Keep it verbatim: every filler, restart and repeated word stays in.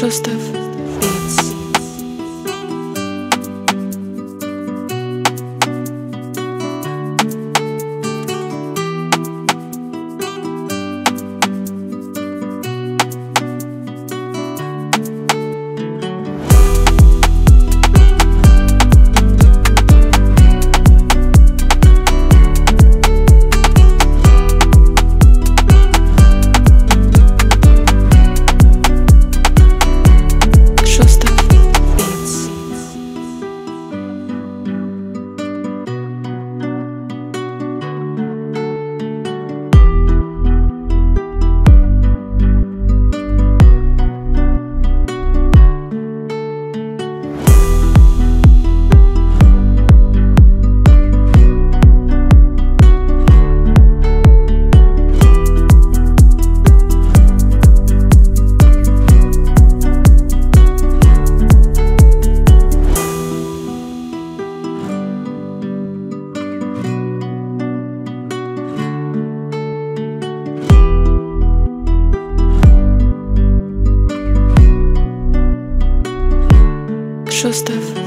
Shustov Beats. Shustov.